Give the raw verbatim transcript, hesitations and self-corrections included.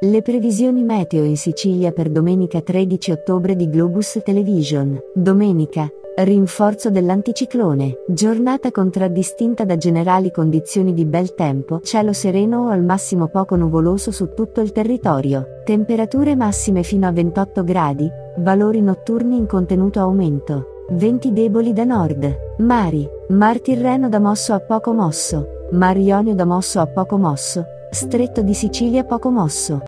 Le previsioni meteo in Sicilia per domenica tredici ottobre di Globus Television. Domenica, rinforzo dell'anticiclone, giornata contraddistinta da generali condizioni di bel tempo, cielo sereno o al massimo poco nuvoloso su tutto il territorio, temperature massime fino a ventotto gradi, valori notturni in contenuto aumento, venti deboli da nord, mari, mar Tirreno da mosso a poco mosso, mar Ionio da mosso a poco mosso, Stretto di Sicilia poco mosso.